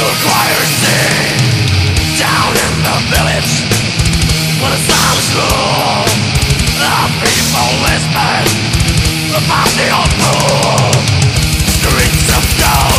to a fire scene down in the village, when the silence rules. The people listen about the old rule. Streets of gold.